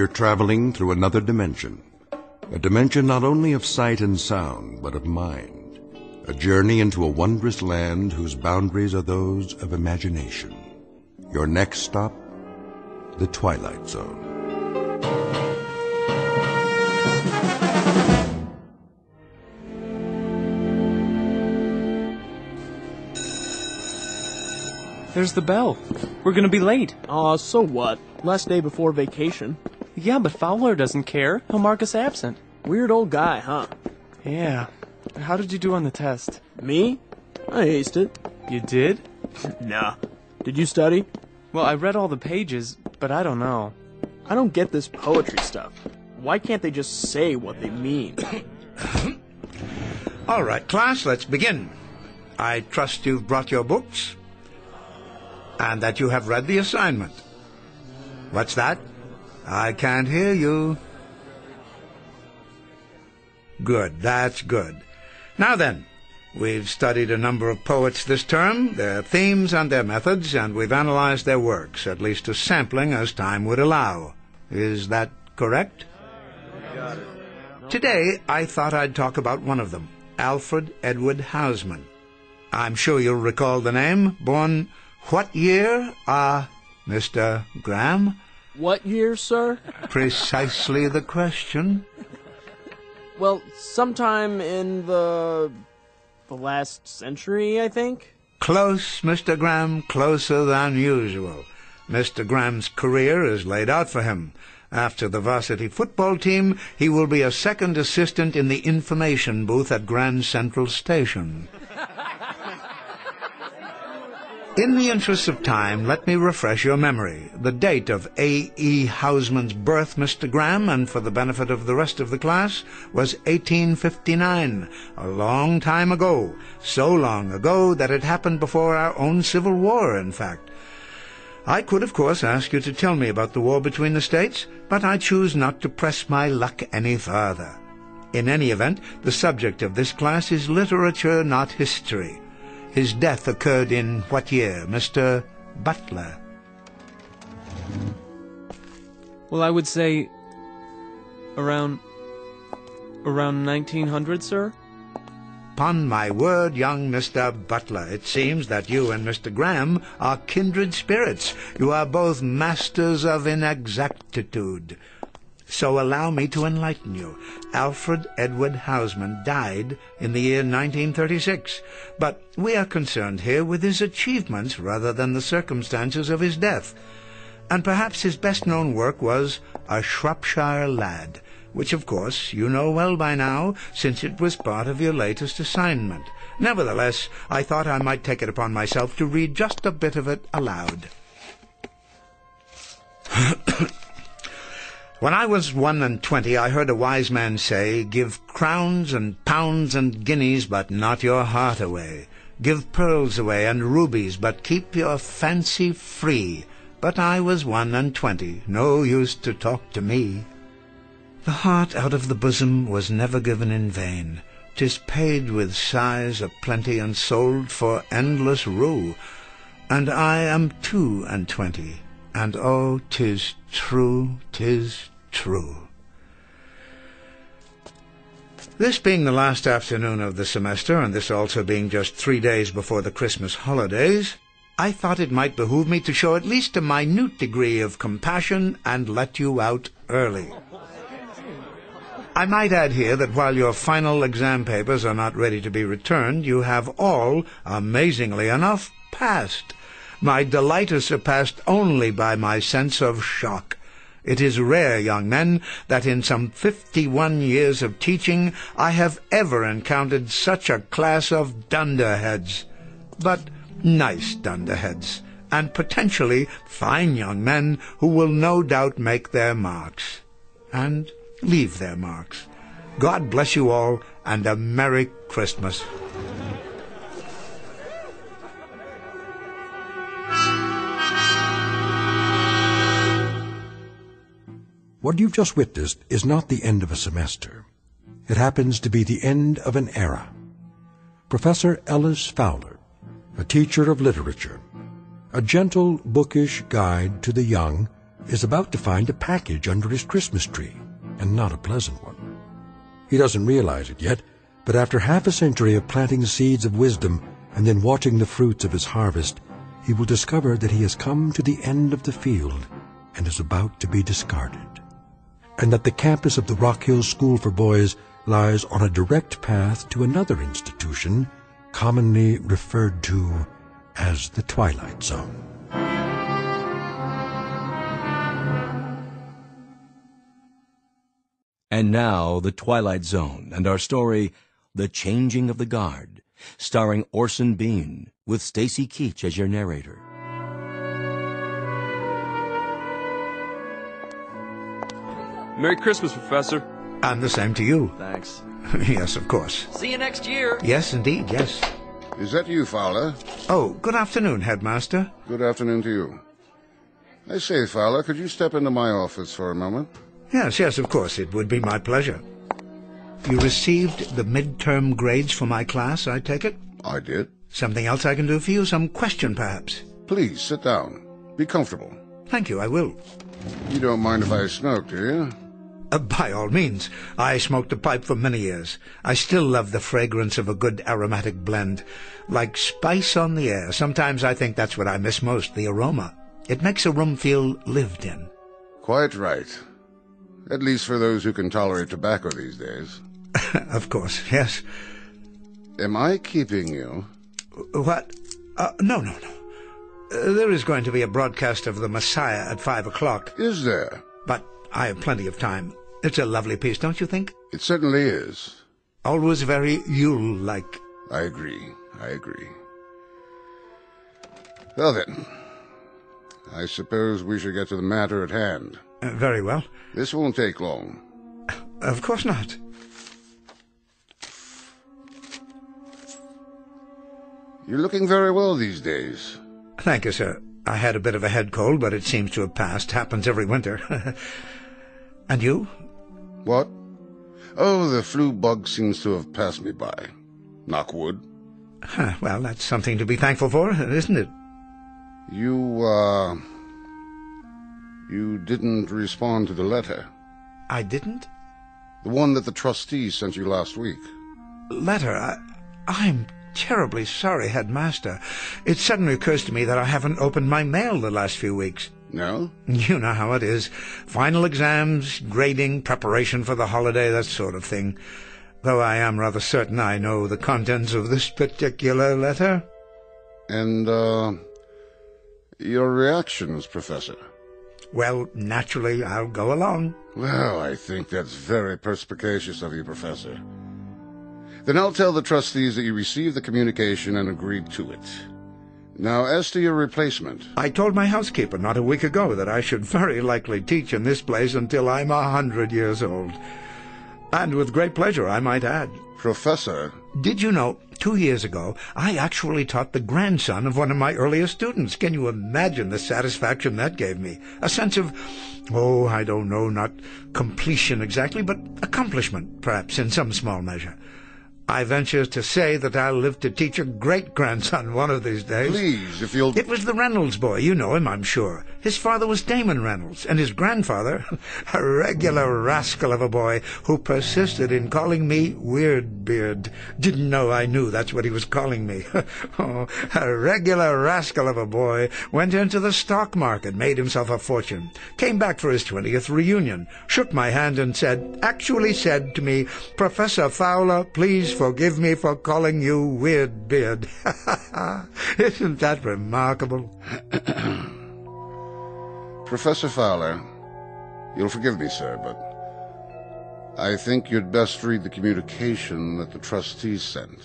You're traveling through another dimension, a dimension not only of sight and sound, but of mind, a journey into a wondrous land whose boundaries are those of imagination. Your next stop, the Twilight Zone. There's the bell. We're gonna be late. So what? Last day before vacation. Yeah, but Fowler doesn't care. He'll mark us absent. Weird old guy, huh? Yeah. How did you do on the test? Me? I aced it. You did? Nah. Did you study? Well, I read all the pages, but I don't know. I don't get this poetry stuff. Why can't they just say what they mean? All right, class, let's begin. I trust you've brought your books, and that you have read the assignment. What's that? I can't hear you. Good, that's good. Now then, we've studied a number of poets this term, their themes and their methods, and we've analyzed their works, at least a sampling as time would allow. Is that correct? Today, I thought I'd talk about one of them, Alfred Edward Housman. I'm sure you'll recall the name, born... What year, Mr. Graham? What year, sir? Precisely the question. Well, sometime in the last century, I think. Close, Mr. Graham, closer than usual. Mr. Graham's career is laid out for him. After the varsity football team, he will be a second assistant in the information booth at Grand Central Station. In the interest of time, let me refresh your memory. The date of A.E. Housman's birth, Mr. Graham, and for the benefit of the rest of the class, was 1859, a long time ago. So long ago that it happened before our own Civil War, in fact. I could, of course, ask you to tell me about the war between the states, but I choose not to press my luck any further. In any event, the subject of this class is literature, not history. His death occurred in what year, Mr. Butler? Well, I would say around 1900, sir. Upon my word, young Mr. Butler, it seems that you and Mr. Graham are kindred spirits. You are both masters of inexactitude. So allow me to enlighten you. Alfred Edward Housman died in the year 1936, but we are concerned here with his achievements rather than the circumstances of his death. And perhaps his best-known work was A Shropshire Lad, which, of course, you know well by now, since it was part of your latest assignment. Nevertheless, I thought I might take it upon myself to read just a bit of it aloud. When I was 21, I heard a wise man say, "Give crowns and pounds and guineas, but not your heart away. Give pearls away and rubies, but keep your fancy free." But I was 21, no use to talk to me. The heart out of the bosom was never given in vain. 'Tis paid with sighs of plenty and sold for endless rue. And I am 22. And oh, 'tis true, 'tis true. This being the last afternoon of the semester, and this also being just 3 days before the Christmas holidays, I thought it might behoove me to show at least a minute degree of compassion and let you out early. I might add here that while your final exam papers are not ready to be returned, you have all, amazingly enough, passed. My delight is surpassed only by my sense of shock. It is rare, young men, that in some 51 years of teaching I have ever encountered such a class of dunderheads. But nice dunderheads, and potentially fine young men who will no doubt make their marks, and leave their marks. God bless you all, and a Merry Christmas. What you've just witnessed is not the end of a semester. It happens to be the end of an era. Professor Ellis Fowler, a teacher of literature, a gentle, bookish guide to the young is about to find a package under his Christmas tree, and not a pleasant one. He doesn't realize it yet, but after half a century of planting seeds of wisdom and then watching the fruits of his harvest, he will discover that he has come to the end of the field and is about to be discarded, and that the campus of the Rock Hill School for Boys lies on a direct path to another institution commonly referred to as the Twilight Zone. And now, The Twilight Zone and our story, The Changing of the Guard, starring Orson Bean, with Stacey Keach as your narrator. Merry Christmas, Professor. And the same to you. Thanks. Yes, of course. See you next year. Yes, indeed, yes. Is that you, Fowler? Oh, good afternoon, Headmaster. Good afternoon to you. I say, Fowler, could you step into my office for a moment? Yes, yes, of course. It would be my pleasure. You received the midterm grades for my class, I take it? I did. Something else I can do for you? Some question, perhaps? Please, sit down. Be comfortable. Thank you, I will. You don't mind if I smoke, do you? By all means. I smoked a pipe for many years. I still love the fragrance of a good aromatic blend. Like spice on the air. Sometimes I think that's what I miss most, the aroma. It makes a room feel lived in. Quite right. At least for those who can tolerate tobacco these days. Of course, yes. Am I keeping you? What? No. There is going to be a broadcast of The Messiah at 5 o'clock. Is there? But I have plenty of time. It's a lovely piece, don't you think? It certainly is. Always very Yule-like. I agree. Well then, I suppose we should get to the matter at hand. Very well. This won't take long. Of course not. You're looking very well these days. Thank you, sir. I had a bit of a head cold, but it seems to have passed. Happens every winter. And you? What? Oh, the flu bug seems to have passed me by. Knock wood. Well, that's something to be thankful for, isn't it? You didn't respond to the letter. I didn't? The one that the trustees sent you last week. Letter? I'm terribly sorry, Headmaster. It suddenly occurs to me that I haven't opened my mail the last few weeks. No? You know how it is. Final exams, grading, preparation for the holiday, that sort of thing. Though I am rather certain I know the contents of this particular letter. And, your reactions, Professor? Well, naturally, I'll go along. Well, I think that's very perspicacious of you, Professor. Then I'll tell the trustees that you received the communication and agreed to it. Now, as to your replacement... I told my housekeeper not a week ago that I should very likely teach in this place until I'm 100 years old. And with great pleasure, I might add. Professor... Did you know, 2 years ago, I actually taught the grandson of one of my earliest students? Can you imagine the satisfaction that gave me? A sense of, oh, I don't know, not completion exactly, but accomplishment, perhaps, in some small measure. I venture to say that I'll live to teach a great-grandson one of these days. Please, if you'll... It was the Reynolds boy. You know him, I'm sure. His father was Damon Reynolds, and his grandfather, a regular rascal of a boy who persisted in calling me Weirdbeard. Didn't know I knew that's what he was calling me. Oh, a regular rascal of a boy went into the stock market, made himself a fortune, came back for his 20th reunion, shook my hand and actually said to me, Professor Fowler, please forgive me for calling you Weirdbeard. Isn't that remarkable? Professor Fowler, you'll forgive me, sir, but I think you'd best read the communication that the trustees sent.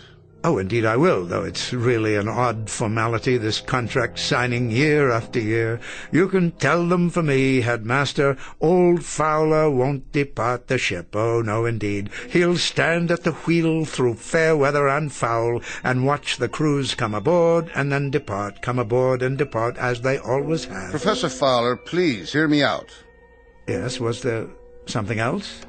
Oh, indeed I will, though it's really an odd formality, this contract signing year after year. You can tell them for me, Headmaster, old Fowler won't depart the ship. Oh, no, indeed. He'll stand at the wheel through fair weather and foul, and watch the crews come aboard and then depart, come aboard and depart, as they always have. Professor Fowler, please, hear me out. Yes, was there something else?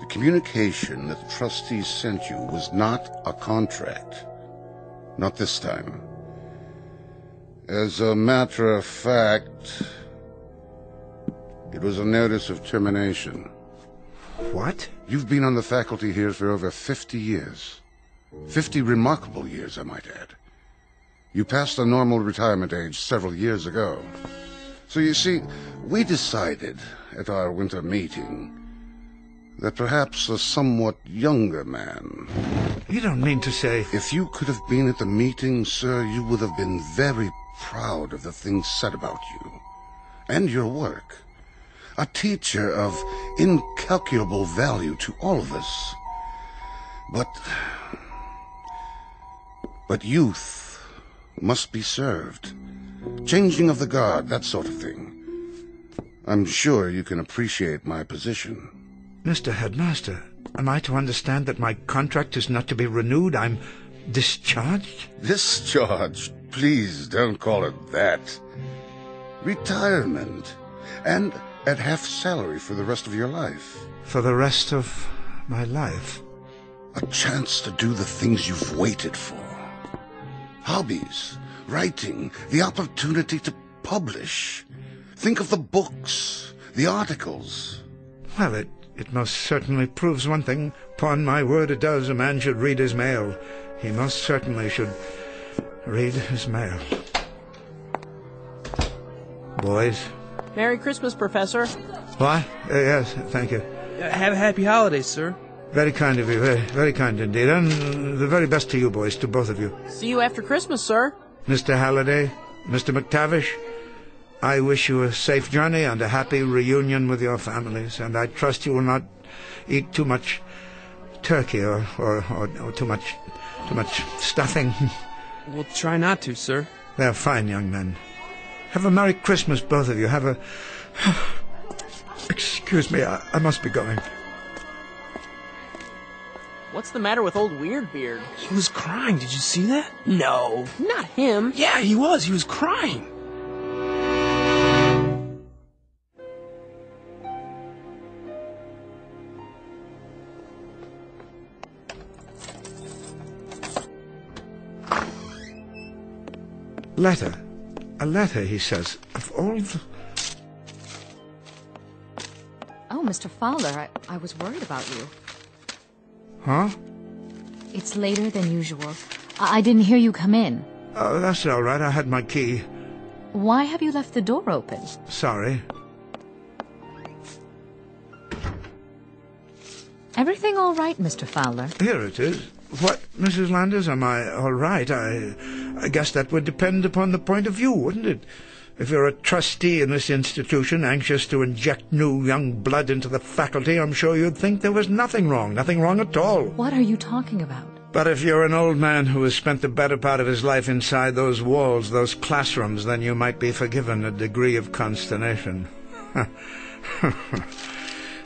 The communication that the trustees sent you was not a contract. Not this time. As a matter of fact, it was a notice of termination. What? You've been on the faculty here for over 50 years. 50 remarkable years, I might add. You passed the normal retirement age several years ago. So you see, we decided at our winter meeting that perhaps a somewhat younger man... You don't mean to say... If you could have been at the meeting, sir, you would have been very proud of the things said about you and your work. A teacher of incalculable value to all of us. But youth must be served. Changing of the guard, that sort of thing. I'm sure you can appreciate my position. Mr. Headmaster, am I to understand that my contract is not to be renewed? I'm discharged? Discharged? Please don't call it that. Retirement. And... at half salary for the rest of your life. For the rest of my life? A chance to do the things you've waited for. Hobbies, writing, the opportunity to publish. Think of the books, the articles. Well, it most certainly proves one thing. Upon my word it does. A man should read his mail. He most certainly should read his mail. Boys... Merry Christmas, Professor. Why? Yes, thank you. Have a happy holidays, sir. Very kind of you. Very, very kind indeed. And the very best to you, boys, to both of you. See you after Christmas, sir. Mr. Halliday, Mr. McTavish, I wish you a safe journey and a happy reunion with your families, and I trust you will not eat too much turkey or too much stuffing. We'll try not to, sir. They're fine young men. Have a Merry Christmas, both of you. Have a... Excuse me, I must be going. What's the matter with old Weirdbeard? He was crying. Did you see that? No, not him. Yeah, he was. He was crying. Letter. A letter, he says, of all the... Oh, Mr. Fowler, I was worried about you. Huh? It's later than usual. I didn't hear you come in. Oh, that's all right. I had my key. Why have you left the door open? Sorry. Everything all right, Mr. Fowler? Here it is. What, Mrs. Landers, am I all right? I guess that would depend upon the point of view, wouldn't it? If you're a trustee in this institution, anxious to inject new young blood into the faculty, I'm sure you'd think there was nothing wrong at all. What are you talking about? But if you're an old man who has spent the better part of his life inside those walls, those classrooms, then you might be forgiven a degree of consternation.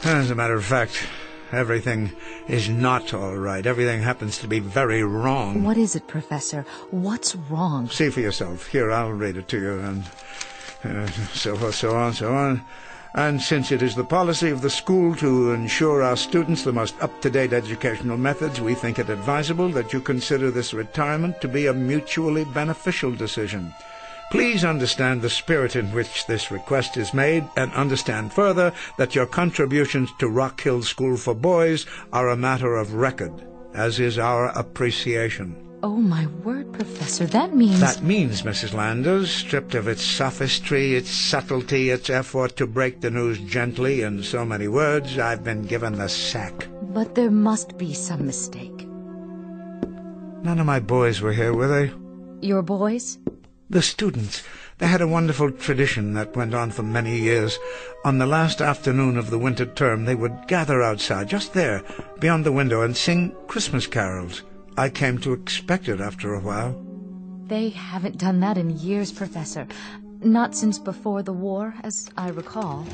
As a matter of fact... everything is not all right. Everything happens to be very wrong. What is it, Professor? What's wrong? See for yourself. Here, I'll read it to you, and so on. And since it is the policy of the school to ensure our students the most up-to-date educational methods, we think it advisable that you consider this retirement to be a mutually beneficial decision. Please understand the spirit in which this request is made, and understand further that your contributions to Rock Hill School for Boys are a matter of record, as is our appreciation. Oh, my word, Professor, that means... That means, Mrs. Landers, stripped of its sophistry, its subtlety, its effort to break the news gently in so many words, I've been given the sack. But there must be some mistake. None of my boys were here, were they? Your boys? The students, they had a wonderful tradition that went on for many years. On the last afternoon of the winter term, they would gather outside, just there, beyond the window, and sing Christmas carols. I came to expect it after a while. They haven't done that in years, Professor. Not since before the war, as I recall.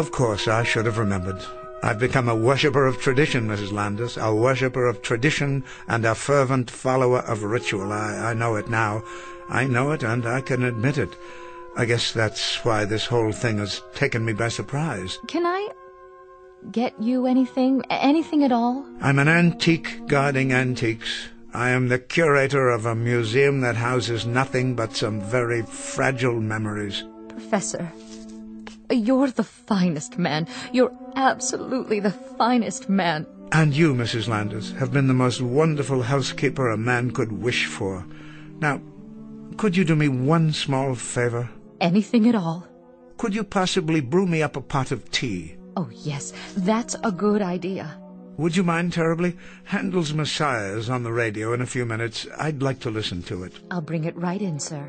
Of course, I should have remembered. I've become a worshipper of tradition, Mrs. Landers, a worshipper of tradition and a fervent follower of ritual. I know it now. I know it, and I can admit it. I guess that's why this whole thing has taken me by surprise. Can I get you anything? Anything at all? I'm an antique guarding antiques. I am the curator of a museum that houses nothing but some very fragile memories. Professor, you're the finest man. You're absolutely the finest man. And you, Mrs. Landers, have been the most wonderful housekeeper a man could wish for. Now, could you do me one small favor? Anything at all. Could you possibly brew me up a pot of tea? Oh, yes, that's a good idea. Would you mind terribly? Handel's Messiah is on the radio in a few minutes. I'd like to listen to it. I'll bring it right in, sir.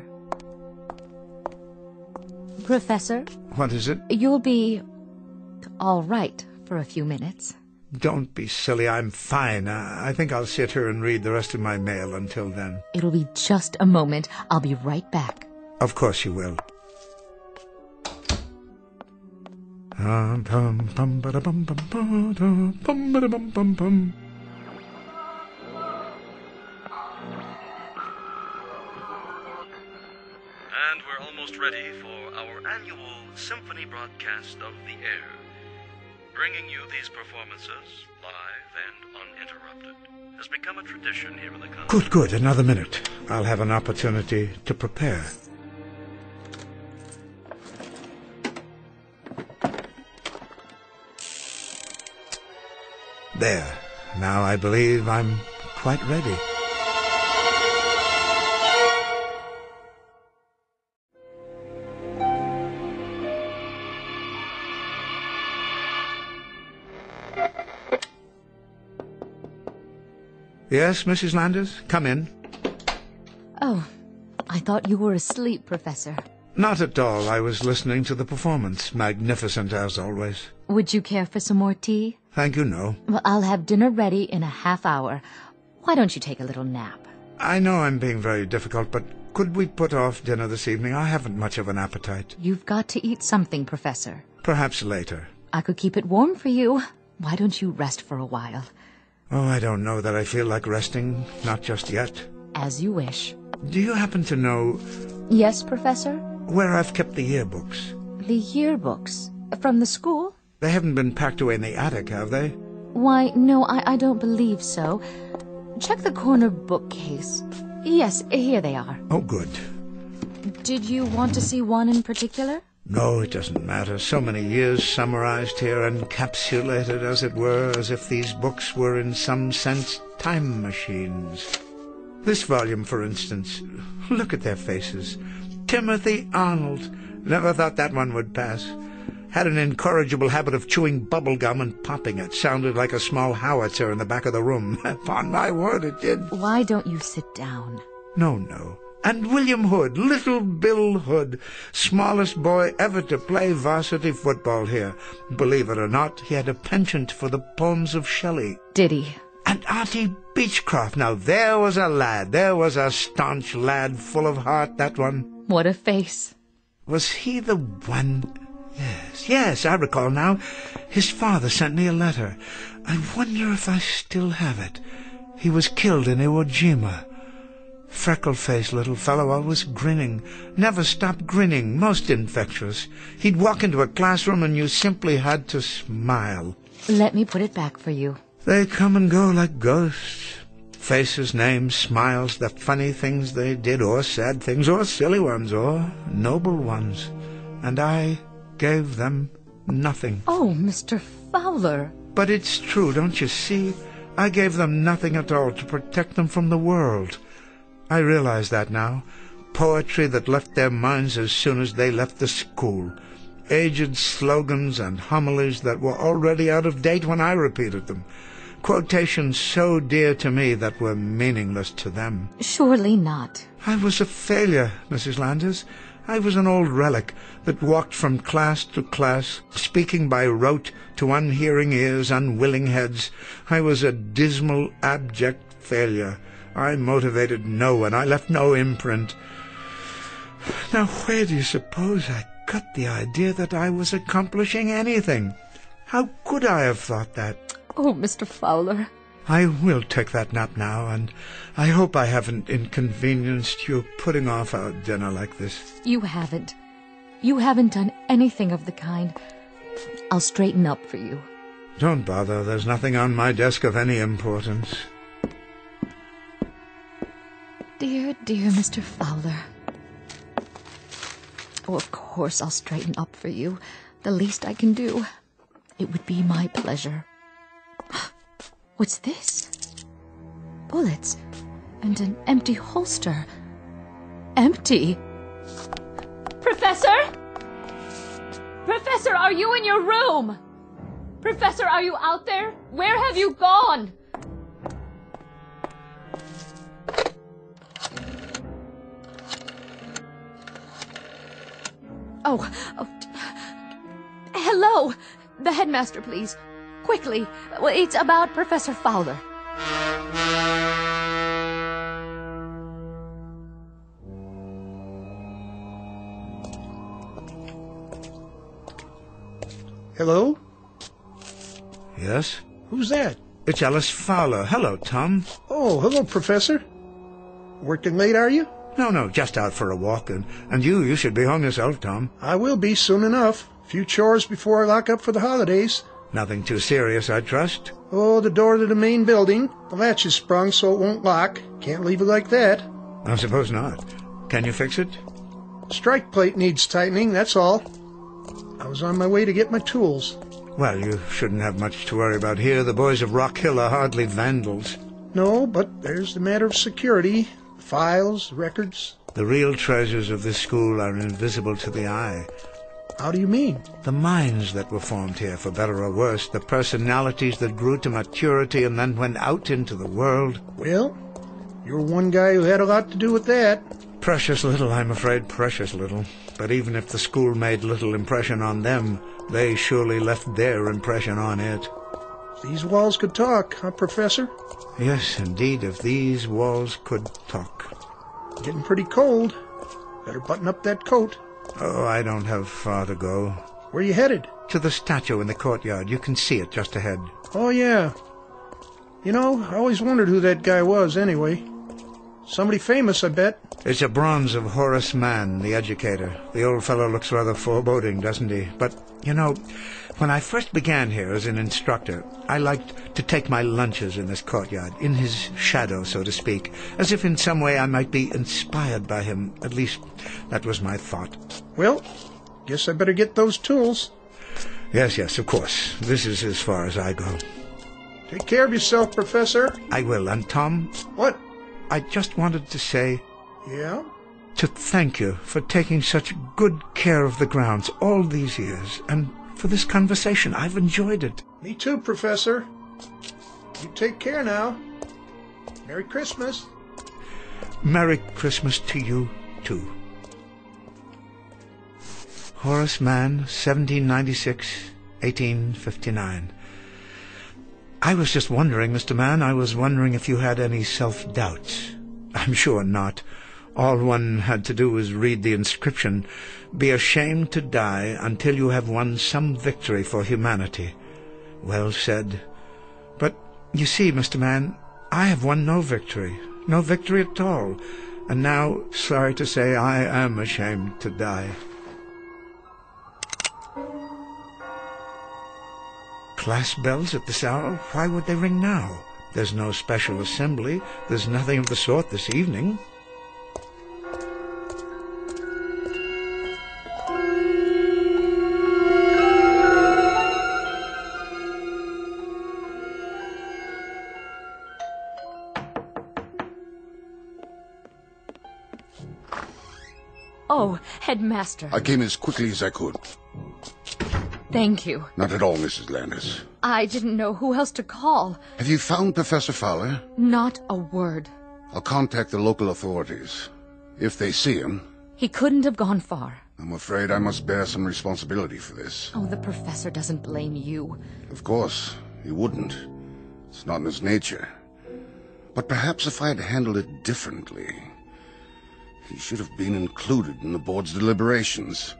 Professor? What is it? You'll be all right for a few minutes. Don't be silly. I'm fine. I think I'll sit here and read the rest of my mail until then. It'll be just a moment. I'll be right back. Of course you will. And we're almost ready for our annual symphony broadcast of the air, bringing you these performances live and uninterrupted has become a tradition here in the country. Good, another minute. I'll have an opportunity to prepare. There. Now I believe I'm quite ready. Yes, Mrs. Landers, come in. Oh, I thought you were asleep, Professor. Not at all. I was listening to the performance. Magnificent, as always. Would you care for some more tea? Thank you, no. Well, I'll have dinner ready in a half hour. Why don't you take a little nap? I know I'm being very difficult, but could we put off dinner this evening? I haven't much of an appetite. You've got to eat something, Professor. Perhaps later. I could keep it warm for you. Why don't you rest for a while? Oh, I don't know that I feel like resting. Not just yet. As you wish. Do you happen to know... Yes, Professor? Where I've kept the yearbooks. The yearbooks? From the school? They haven't been packed away in the attic, have they? Why, no, I don't believe so. Check the corner bookcase. Yes, here they are. Oh, good. Did you want to see one in particular? No, it doesn't matter. So many years summarized here, encapsulated, as it were, as if these books were in some sense time machines. This volume, for instance. Look at their faces. Timothy Arnold. Never thought that one would pass. Had an incorrigible habit of chewing bubble gum and popping it. Sounded like a small howitzer in the back of the room. Upon my word, it did. Why don't you sit down? No. And William Hood, little Bill Hood, smallest boy ever to play varsity football here. Believe it or not, he had a penchant for the poems of Shelley. Did he? And Artie Beechcroft. Now, there was a lad. There was a staunch lad, full of heart, that one. What a face. Was he the one... Yes, I recall now. His father sent me a letter. I wonder if I still have it. He was killed in Iwo Jima. Freckle-faced little fellow, always grinning. Never stopped grinning, most infectious. He'd walk into a classroom and you simply had to smile. Let me put it back for you. They come and go like ghosts. Faces, names, smiles, the funny things they did, or sad things, or silly ones, or noble ones. And I... gave them nothing. Oh, Mr. Fowler. But it's true, don't you see? I gave them nothing at all to protect them from the world. I realize that now. Poetry that left their minds as soon as they left the school. Aged slogans and homilies that were already out of date when I repeated them. Quotations so dear to me that were meaningless to them. Surely not. I was a failure, Mrs. Landers. I was an old relic that walked from class to class, speaking by rote to unhearing ears, unwilling heads. I was a dismal, abject failure. I motivated no one. I left no imprint. Now, where do you suppose I got the idea that I was accomplishing anything? How could I have thought that? Oh, Mr. Fowler. I will take that nap now, and I hope I haven't inconvenienced you putting off our dinner like this. You haven't. You haven't done anything of the kind. I'll straighten up for you. Don't bother. There's nothing on my desk of any importance. Dear, dear Mr. Fowler. Oh, of course I'll straighten up for you. The least I can do. It would be my pleasure. What's this? Bullets and an empty holster. Empty. Professor? Professor, are you in your room? Professor, are you out there? Where have you gone? Oh. Hello. The headmaster, please. Quickly. Well, it's about Professor Fowler. Hello? Yes? Who's that? It's Alice Fowler. Hello, Tom. Oh, hello, Professor. Working late, are you? No, just out for a walk. And you should be home yourself, Tom. I will be soon enough. A few chores before I lock up for the holidays. Nothing too serious, I trust. Oh, the door to the main building. The latch is sprung so it won't lock. Can't leave it like that. I suppose not. Can you fix it? Strike plate needs tightening, that's all. I was on my way to get my tools. Well, you shouldn't have much to worry about here. The boys of Rock Hill are hardly vandals. No, but there's the matter of security. The files, the records. The real treasures of this school are invisible to the eye. How do you mean? The minds that were formed here, for better or worse. The personalities that grew to maturity and then went out into the world. Well, you're one guy who had a lot to do with that. Precious little, I'm afraid, precious little. But even if the school made little impression on them, they surely left their impression on it. These walls could talk, huh, Professor? Yes, indeed, if these walls could talk. Getting pretty cold. Better button up that coat. Oh, I don't have far to go. Where are you headed? To the statue in the courtyard. You can see it just ahead. Oh, yeah. You know, I always wondered who that guy was, anyway. Somebody famous, I bet. It's a bronze of Horace Mann, the educator. The old fellow looks rather foreboding, doesn't he? But, you know, when I first began here as an instructor, I liked to take my lunches in this courtyard, in his shadow, so to speak, as if in some way I might be inspired by him. At least, that was my thought. Well, guess I better get those tools. Yes, of course. This is as far as I go. Take care of yourself, Professor. I will. And Tom? What? I just wanted to say... Yeah? To thank you for taking such good care of the grounds all these years, and for this conversation. I've enjoyed it. Me too, Professor. You take care now. Merry Christmas. Merry Christmas to you, too. Horace Mann, 1796, 1859. I was just wondering, Mr. Mann, I was wondering if you had any self-doubts. I'm sure not. All one had to do was read the inscription, "Be ashamed to die until you have won some victory for humanity." Well said. But, you see, Mr. Mann, I have won no victory. No victory at all. And now, sorry to say, I am ashamed to die. Class bells at this hour? Why would they ring now? There's no special assembly. There's nothing of the sort this evening. Oh, Headmaster. I came as quickly as I could. Thank you. Not at all, Mrs. Landis. I didn't know who else to call. Have you found Professor Fowler? Not a word. I'll contact the local authorities. If they see him... He couldn't have gone far. I'm afraid I must bear some responsibility for this. Oh, the professor doesn't blame you. Of course, he wouldn't. It's not in his nature. But perhaps if I had handled it differently... He should have been included in the board's deliberations.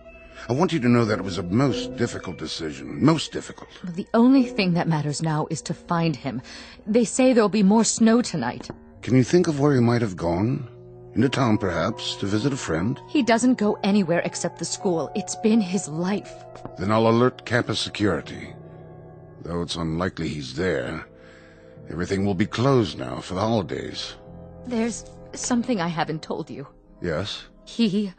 I want you to know that it was a most difficult decision. Most difficult. The only thing that matters now is to find him. They say there'll be more snow tonight. Can you think of where he might have gone? Into town, perhaps, to visit a friend? He doesn't go anywhere except the school. It's been his life. Then I'll alert campus security. though it's unlikely he's there. Everything will be closed now for the holidays. There's something I haven't told you. Yes? He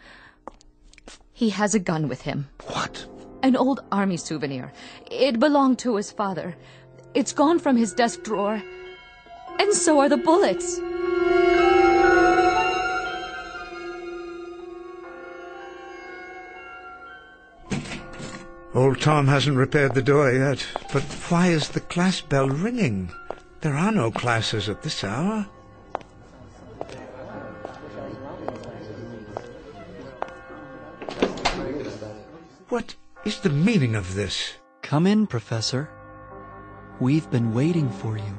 has a gun with him. What? An old army souvenir. It belonged to his father. It's gone from his desk drawer. And so are the bullets. Old Tom hasn't repaired the door yet. But why is the class bell ringing? There are no classes at this hour. What is the meaning of this? Come in, Professor. We've been waiting for you.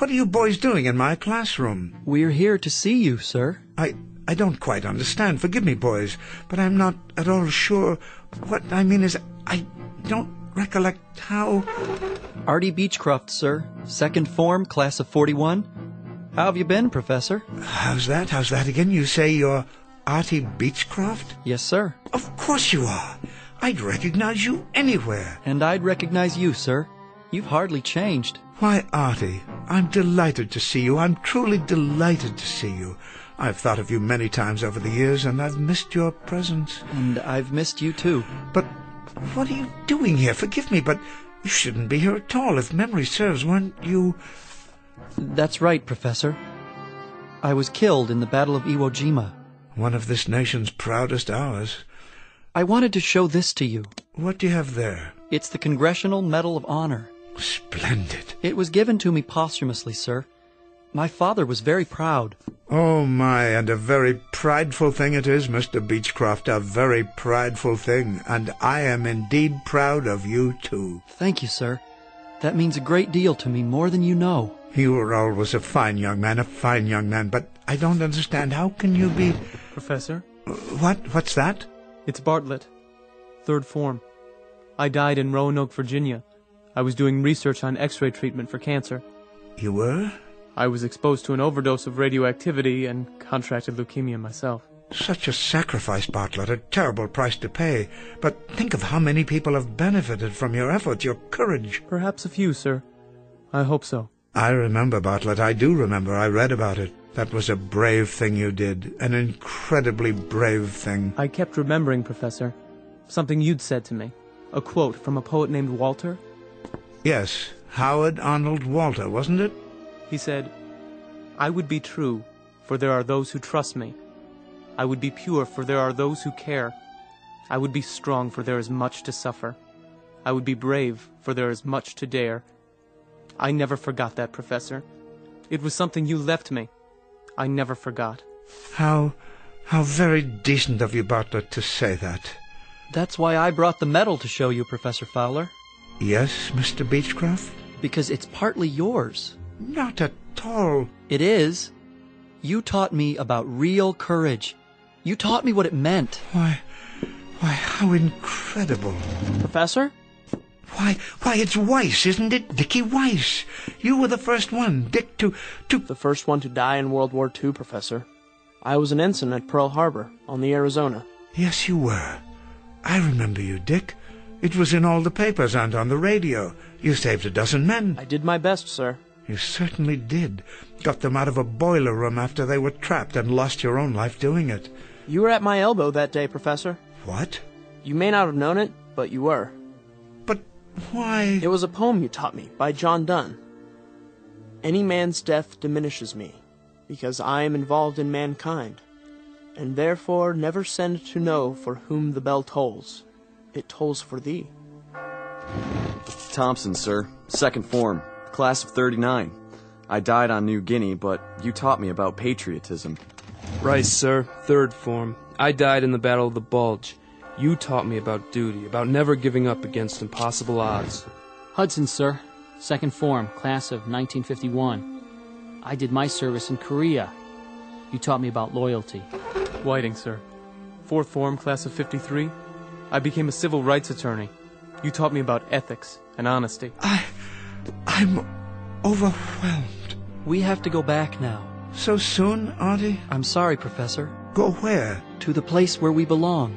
What are you boys doing in my classroom? We're here to see you, sir. I don't quite understand. Forgive me, boys, but I'm not at all sure. What I mean is I don't recollect how... Artie Beechcroft, sir. Second form, class of 41. How have you been, Professor? How's that? How's that again? You say you're Artie Beechcroft? Yes, sir. Of course you are. I'd recognize you anywhere. And I'd recognize you, sir. You've hardly changed. Why, Artie, I'm delighted to see you. I'm truly delighted to see you. I've thought of you many times over the years, and I've missed your presence. And I've missed you, too. But what are you doing here? Forgive me, but you shouldn't be here at all. If memory serves, weren't you... That's right, Professor. I was killed in the Battle of Iwo Jima. One of this nation's proudest hours. I wanted to show this to you. What do you have there? It's the Congressional Medal of Honor. Splendid. It was given to me posthumously, sir. My father was very proud. Oh, my, and a very prideful thing it is, Mr. Beechcroft, a very prideful thing. And I am indeed proud of you, too. Thank you, sir. That means a great deal to me, more than you know. You were always a fine young man, but I don't understand. How can you be... Professor? What? What's that? It's Bartlett. Third form. I died in Roanoke, Virginia. I was doing research on X-ray treatment for cancer. You were? I was exposed to an overdose of radioactivity and contracted leukemia myself. Such a sacrifice, Bartlett, a terrible price to pay. But think of how many people have benefited from your efforts, your courage. Perhaps a few, sir. I hope so. I remember, Bartlett, I do remember. I read about it. That was a brave thing you did, an incredibly brave thing. I kept remembering, Professor, something you'd said to me. A quote from a poet named Walter. Yes, Howard Arnold Walter, wasn't it? He said, "I would be true, for there are those who trust me. I would be pure, for there are those who care. I would be strong, for there is much to suffer. I would be brave, for there is much to dare." I never forgot that, Professor. It was something you left me. I never forgot. How very decent of you, Bartlett, to say that. That's why I brought the medal to show you, Professor Fowler. Yes, Mr. Beechcroft? Because it's partly yours. Not at all. It is. You taught me about real courage. You taught me what it meant. Why, how incredible. Professor? Why, it's Weiss, isn't it? Dickie Weiss. You were the first one, Dick, to... The first one to die in World War II, Professor. I was an ensign at Pearl Harbor, on the Arizona. Yes, you were. I remember you, Dick. It was in all the papers and on the radio. You saved a dozen men. I did my best, sir. You certainly did. Got them out of a boiler room after they were trapped and lost your own life doing it. You were at my elbow that day, Professor. What? You may not have known it, but you were. But why? It was a poem you taught me by John Donne. Any man's death diminishes me, because I am involved in mankind, and therefore never send to know for whom the bell tolls. It tolls for thee. Thompson, sir. Second form. Class of 39. I died on New Guinea, but you taught me about patriotism. Rice, sir. Third form. I died in the Battle of the Bulge. You taught me about duty, about never giving up against impossible odds. Hudson, sir. Second form. Class of 1951. I did my service in Korea. You taught me about loyalty. Whiting, sir. Fourth form. Class of 53. I became a civil rights attorney. You taught me about ethics, and honesty. I'm overwhelmed. We have to go back now. So soon, Auntie? I'm sorry, Professor. Go where? To the place where we belong.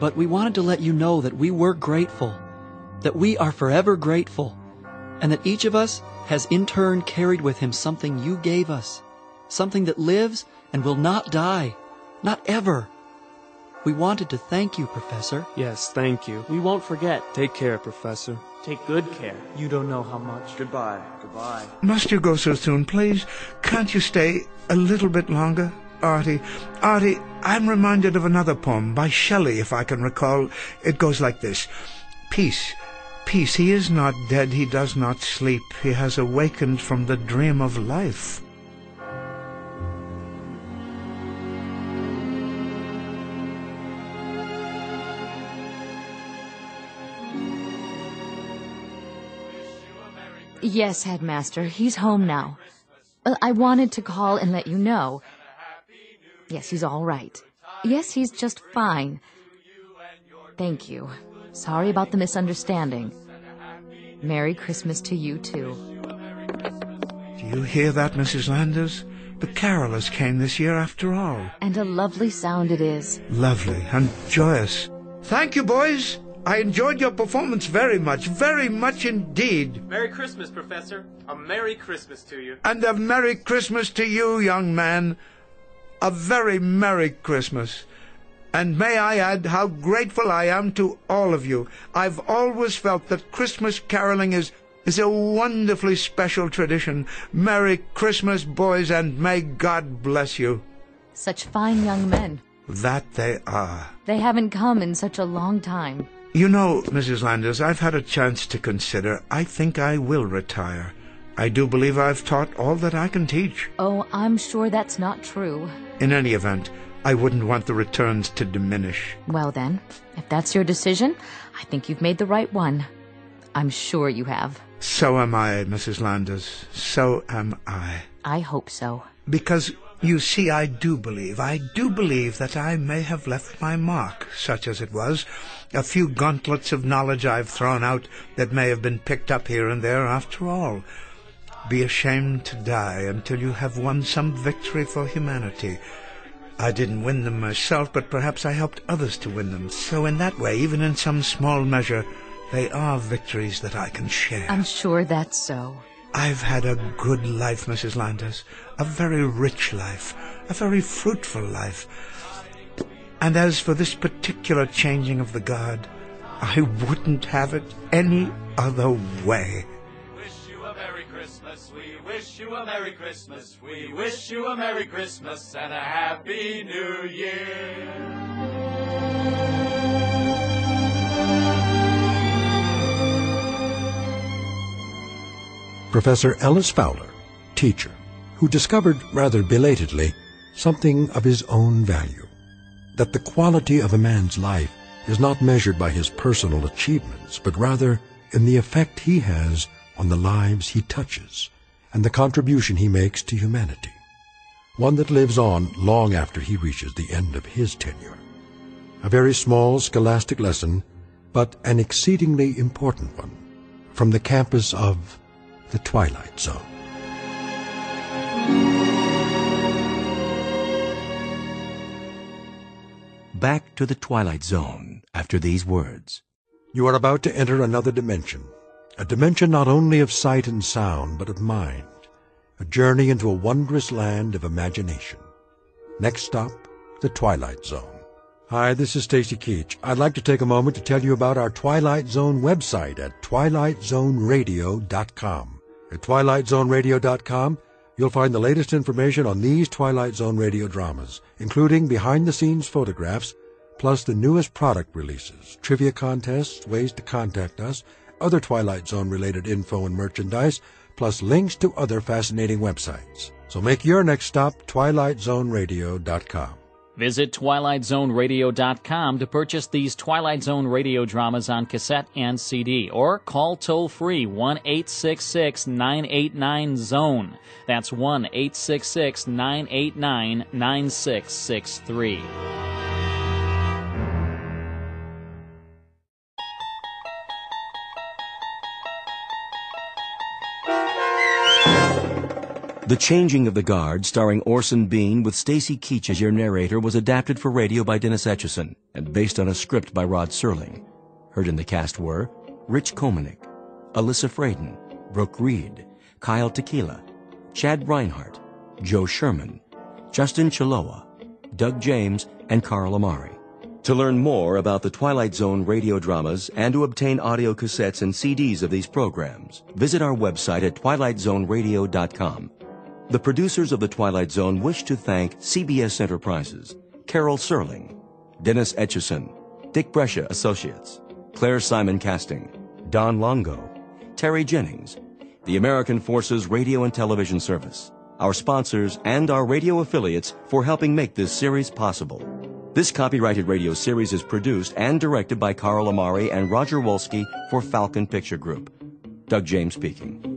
But we wanted to let you know that we were grateful, that we are forever grateful, and that each of us has in turn carried with him something you gave us, something that lives and will not die, not ever. We wanted to thank you, Professor. Yes, thank you. We won't forget. Take care, Professor. Take good care. You don't know how much. Goodbye. Goodbye. Must you go so soon, please? Can't you stay a little bit longer? Artie, I'm reminded of another poem by Shelley, if I can recall. It goes like this. Peace, peace, he is not dead, he does not sleep. He has awakened from the dream of life. Yes, Headmaster, he's home now. I wanted to call and let you know. Yes, he's all right. Yes, he's just fine. Thank you. Sorry about the misunderstanding. Merry Christmas to you, too. Do you hear that, Mrs. Landers? The carolers came this year after all. And a lovely sound it is. Lovely and joyous. Thank you, boys. I enjoyed your performance very much indeed. Merry Christmas, Professor. A Merry Christmas to you. And a Merry Christmas to you, young man. A very Merry Christmas. And may I add how grateful I am to all of you. I've always felt that Christmas caroling is a wonderfully special tradition. Merry Christmas, boys, and may God bless you. Such fine young men. That they are. They haven't come in such a long time. You know, Mrs. Landers, I've had a chance to consider. I think I will retire. I do believe I've taught all that I can teach. Oh, I'm sure that's not true. In any event, I wouldn't want the returns to diminish. Well then, if that's your decision, I think you've made the right one. I'm sure you have. So am I, Mrs. Landers. So am I. I hope so. Because, you see, I do believe that I may have left my mark, such as it was. A few gauntlets of knowledge I've thrown out that may have been picked up here and there after all. Be ashamed to die until you have won some victory for humanity. I didn't win them myself, but perhaps I helped others to win them. So in that way, even in some small measure, they are victories that I can share. I'm sure that's so. I've had a good life, Mrs. Landers, a very rich life, a very fruitful life. And as for this particular changing of the guard, I wouldn't have it any other way. Wish you a Merry Christmas, we wish you a Merry Christmas, we wish you a Merry Christmas and a Happy New Year. Professor Ellis Fowler, teacher, who discovered, rather belatedly, something of his own value, that the quality of a man's life is not measured by his personal achievements, but rather in the effect he has on the lives he touches and the contribution he makes to humanity, one that lives on long after he reaches the end of his tenure. A very small scholastic lesson, but an exceedingly important one, from the campus of The Twilight Zone. Back to the Twilight Zone after these words. You are about to enter another dimension, a dimension not only of sight and sound, but of mind, a journey into a wondrous land of imagination. Next stop, the Twilight Zone. Hi, this is Stacey Keach. I'd like to take a moment to tell you about our Twilight Zone website at twilightzoneradio.com. At twilightzoneradio.com, you'll find the latest information on these Twilight Zone radio dramas, including behind-the-scenes photographs, plus the newest product releases, trivia contests, ways to contact us, other Twilight Zone-related info and merchandise, plus links to other fascinating websites. So make your next stop twilightzoneradio.com. Visit twilightzoneradio.com to purchase these Twilight Zone radio dramas on cassette and CD, or call toll-free 1-866-989-ZONE. That's 1-866-989-9663. The Changing of the Guard, starring Orson Bean with Stacey Keach as your narrator, was adapted for radio by Dennis Etchison and based on a script by Rod Serling. Heard in the cast were Rich Komanick, Alyssa Fraden, Brooke Reed, Kyle Tequila, Chad Reinhart, Joe Sherman, Justin Chiloa, Doug James, and Carl Amari. To learn more about the Twilight Zone radio dramas and to obtain audio cassettes and CDs of these programs, visit our website at twilightzoneradio.com. The producers of the Twilight Zone wish to thank CBS Enterprises, Carol Serling, Dennis Etchison, Dick Brescia Associates, Claire Simon Casting, Don Longo, Terry Jennings, the American Forces Radio and Television Service, our sponsors, and our radio affiliates for helping make this series possible. This copyrighted radio series is produced and directed by Carl Amari and Roger Wolski for Falcon Picture Group. Doug James speaking.